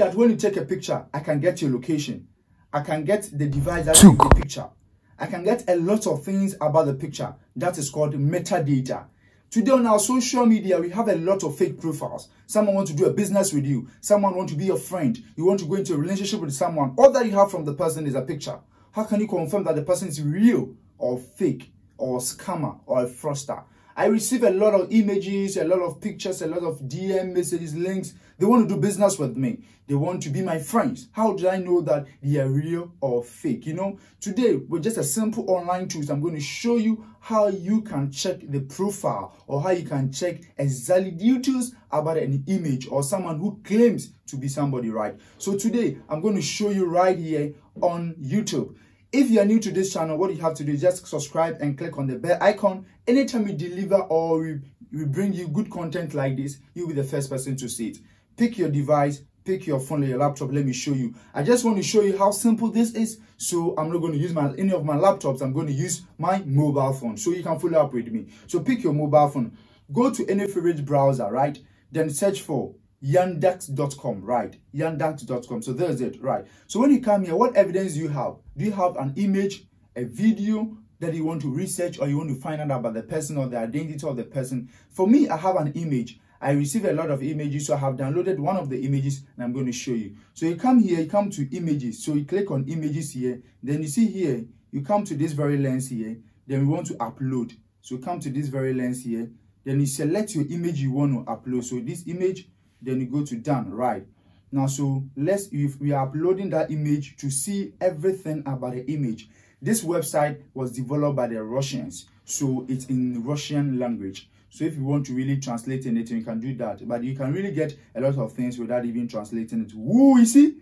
that when you take a picture, I can get your location. I can get the device that took the picture. I can get a lot of things about the picture. That is called metadata. Today on our social media, we have a lot of fake profiles. Someone wants to do a business with you. Someone wants to be your friend. You want to go into a relationship with someone. All that you have from the person is a picture. How can you confirm that the person is real or fake or scammer or a fraudster? I receive a lot of images, a lot of pictures, a lot of DM messages, links. They want to do business with me. They want to be my friends. How do I know that they are real or fake? You know, today with just a simple online tool, I'm going to show you how you can check the profile or how you can check exactly details about an image or someone who claims to be somebody, right? So today I'm going to show you right here on YouTube. If you are new to this channel, what you have to do is just subscribe and click on the bell icon. Anytime we deliver or we bring you good content like this, you'll be the first person to see it. Pick your device, pick your phone or your laptop. Let me show you. I just want to show you how simple this is. So I'm not going to use any of my laptops. I'm going to use my mobile phone. So you can follow up with me. So pick your mobile phone. Go to any favorite browser, right? Then search for yandex.com, right? yandex.com. so there's it, right? So when you come here, what evidence do you have? Do you have an image, a video that you want to research, or you want to find out about the person or the identity of the person? For me, I have an image. I receive a lot of images, so I have downloaded one of the images and I'm going to show you. So you come here, you come to images, so you click on images here, then you see here, you come to this very lens here, then we want to upload, so come to this very lens here, then you select your image you want to upload, so this image. Then you go to done, right? Now, so if we are uploading that image to see everything about the image. This website was developed by the Russians, so it's in Russian language. So if you want to really translate anything, you can do that. But you can really get a lot of things without even translating it. Woo, you see?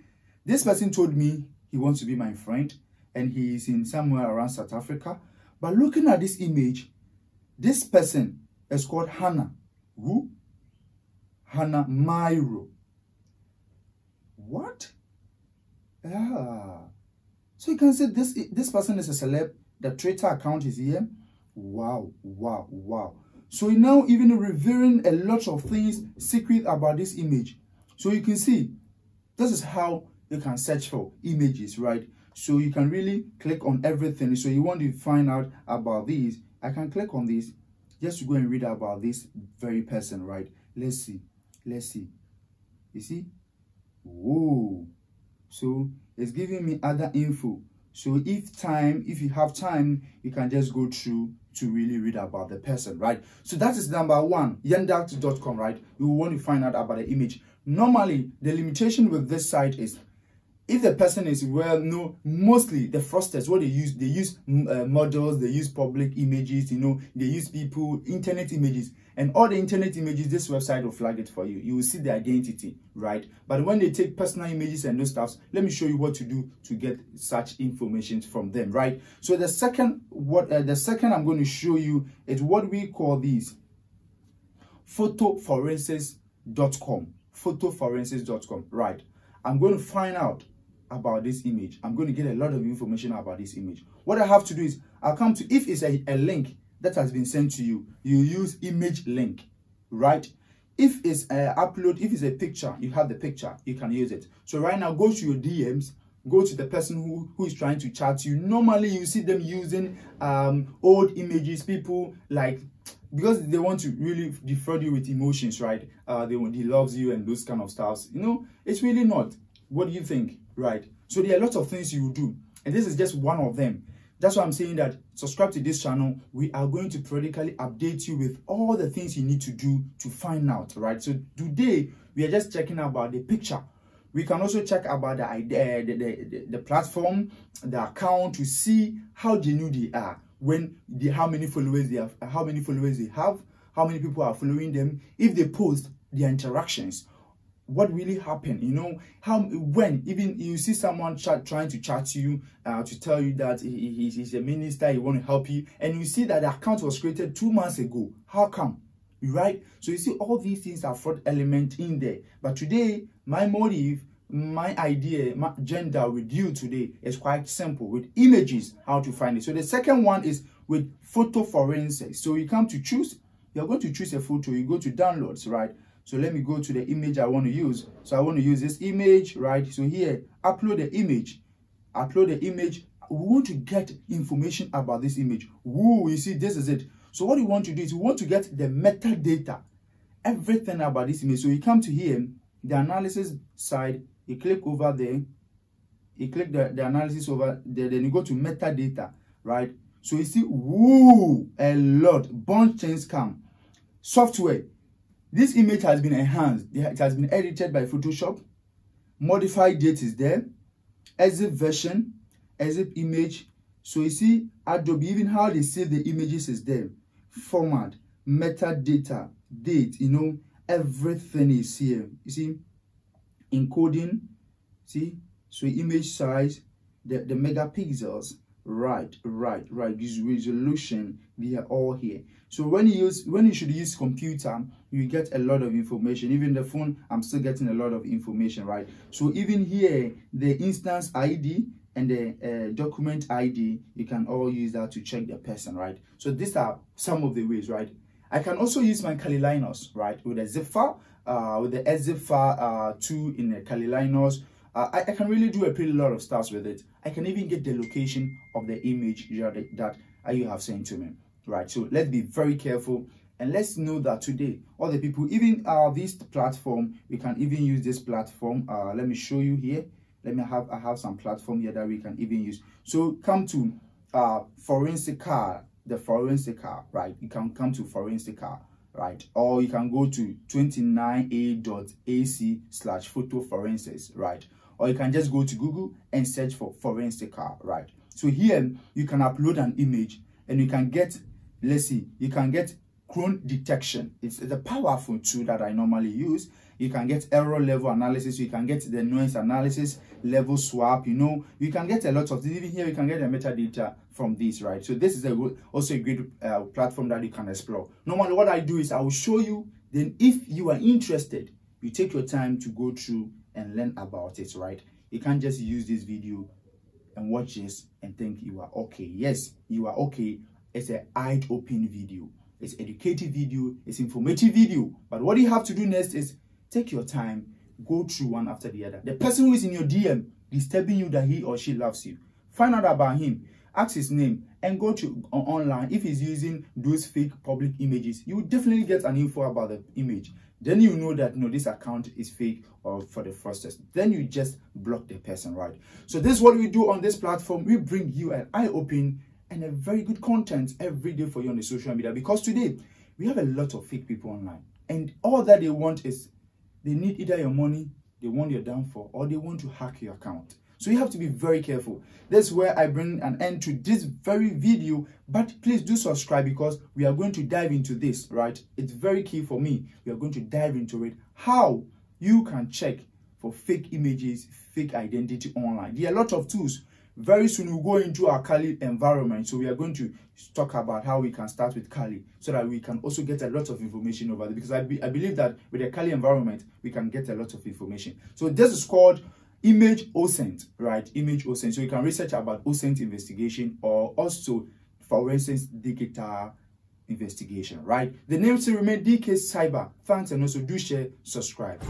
This person told me he wants to be my friend, and he is in somewhere around South Africa. But looking at this image, this person is called Hannah. Who? Hannah Myro. What? Ah. So you can see this person is a celeb. The Twitter account is here. Wow, wow, wow. So you now even revealing a lot of things secret about this image. So you can see, this is how you can search for images, right? So you can really click on everything. So you want to find out about these. I can click on this just to go and read about this very person, right? Let's see. Let's see. You see? Whoa. So it's giving me other info. So if you have time, you can just go through to really read about the person, right? So that is number one, yandex.com, right? You want to find out about the image. Normally, the limitation with this site is if the person is well known, mostly the fraudsters, what they use models, they use public images, you know, they use people, internet images. And all the internet images, this website will flag it for you. You will see the identity, right? But when they take personal images and those stuff, let me show you what to do to get such information from them, right? So the second I'm going to show you is what we call these Photoforensics.com. Photoforensics.com, right? I'm going to find out about this image. I'm going to get a lot of information about this image. What I have to do is I'll come to, if it's a link that has been sent to you, you use image link, right? If it's a upload, if it's a picture, you have the picture, you can use it. So right now, go to your DMs, go to the person who is trying to chat to you. Normally, you see them using old images, people like, because they want to really defraud you with emotions, right? He loves you and those kind of stuff. You know, it's really not. What do you think, right? So there are lots of things you will do, and this is just one of them. That's why I'm saying that subscribe to this channel. We are going to periodically update you with all the things you need to do to find out, right? So today, we are just checking about the picture. We can also check about the idea, the platform, the account, to see how genuine they are, how many followers they have, how many people are following them, if they post their interactions. What really happened, you know, when even you see someone trying to chat to you to tell you that he's a minister, he want to help you, and you see that the account was created 2 months ago. How come, right? So you see all these things are fraud element in there. But today, my motive, my idea, my agenda with you today is quite simple, with images, how to find it. So the second one is with photo forensics. So you come to choose, you're going to choose a photo, you go to downloads, right? So let me go to the image I want to use. So I want to use this image, right? So here, upload the image. Upload the image. We want to get information about this image. Woo, you see, this is it. So what you want to do is you want to get the metadata, everything about this image. So you come to here, the analysis side, you click over there, you click the analysis over there, then you go to metadata, right? So you see, woo, a lot, bunch things come. Software. This image has been enhanced. It has been edited by Photoshop. Modified date is there. Exit version. Exit image. So you see, Adobe, even how they save the images is there. Format. Metadata. Date. You know, everything is here. You see, encoding. See, so image size. The megapixels. Right. This resolution, we are all here. So when you should use computer, you get a lot of information. Even the phone, I'm still getting a lot of information, right? So even here, the instance ID and the document ID, you can all use that to check the person, right? So these are some of the ways, right? I can also use my Kali Linux, right, with a zip file, with the zip file 2 in the Kali Linux. I can really do a pretty lot of stuff with it. I can even get the location of the image that you have sent to me, right? So let's be very careful, and let's know that today, all the people, even this platform, we can even use this platform. Let me show you here. I have some platform here that we can even use. So come to Forensica, the Forensica, right? You can come to Forensica, right? Or you can go to 29a.ac/photoforensics, right? Or you can just go to Google and search for Forensica, right? So here, you can upload an image and you can get, let's see, you can get clone detection. It's a powerful tool that I normally use. You can get error level analysis. You can get the noise analysis, level swap, you know. You can get a lot of, even here, you can get the metadata from this, right? So this is also a great platform that you can explore. Normally, what I do is I will show you. Then if you are interested, you take your time to go through and learn about it, right? You can't just use this video and watch this and think you are okay. Yes, you are okay. It's an eye-opening video. It's educative video. It's informative video. But what you have to do next is take your time, go through one after the other. The person who is in your DM disturbing you that he or she loves you, find out about him, ask his name, and go to online. If he's using those fake public images, you will definitely get an info about the image. Then you know that, no, this account is fake or for the fraudsters. Then you just block the person, right? So this is what we do on this platform. We bring you an eye-opening and a very good content every day for you on the social media. Because today, we have a lot of fake people online. And all that they want is, they need either your money, they want your downfall, or they want to hack your account. So you have to be very careful. That's where I bring an end to this very video. But please do subscribe, because we are going to dive into this, right? It's very key for me. We are going to dive into it. How you can check for fake images, fake identity online. There are a lot of tools. Very soon we'll go into our Kali environment. So we are going to talk about how we can start with Kali, so that we can also get a lot of information over there. Because I believe that with the Kali environment, we can get a lot of information. So this is called Image OSINT, right? Image OSINT. So you can research about OSINT investigation, or also Forensics digital investigation, right? The name still remains DK Cyber. Thanks, and also do share, subscribe.